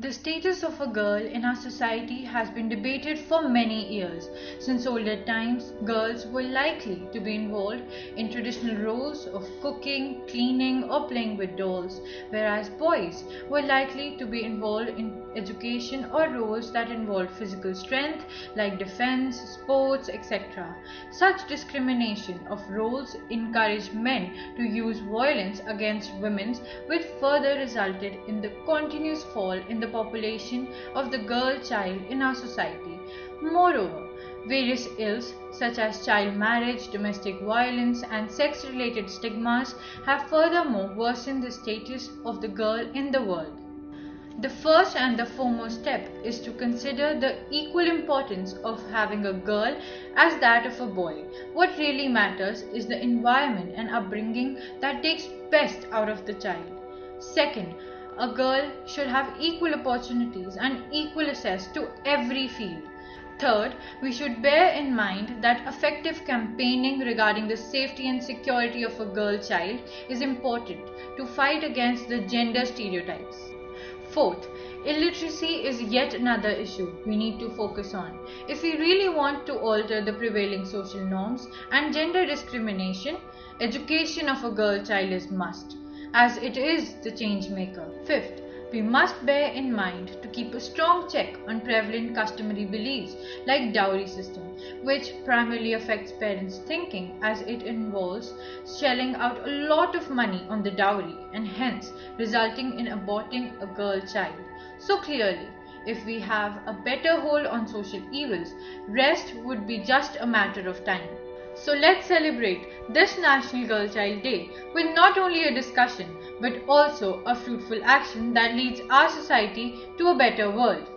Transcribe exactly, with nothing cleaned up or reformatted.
The status of a girl in our society has been debated for many years. Since older times, girls were likely to be involved in traditional roles of cooking, cleaning, or playing with dolls, whereas boys were likely to be involved in education or roles that involved physical strength like defense, sports, et cetera. Such discrimination of roles encouraged men to use violence against women, which further resulted in the continuous fall in the population of the girl child in our society. Moreover, various ills such as child marriage, domestic violence, and sex-related stigmas have furthermore worsened the status of the girl in the world. The first and the foremost step is to consider the equal importance of having a girl as that of a boy. What really matters is the environment and upbringing that takes best out of the child. Second, a girl should have equal opportunities and equal access to every field. Third, we should bear in mind that effective campaigning regarding the safety and security of a girl child is important to fight against the gender stereotypes. Fourth, illiteracy is yet another issue we need to focus on. If we really want to alter the prevailing social norms and gender discrimination, education of a girl child is must, as it is the change maker. Fifth, we must bear in mind to keep a strong check on prevalent customary beliefs like dowry system, which primarily affects parents' thinking as it involves shelling out a lot of money on the dowry and hence resulting in aborting a girl child. So clearly, if we have a better hold on social evils, rest would be just a matter of time. So let's celebrate this National Girl Child Day with not only a discussion but also a fruitful action that leads our society to a better world.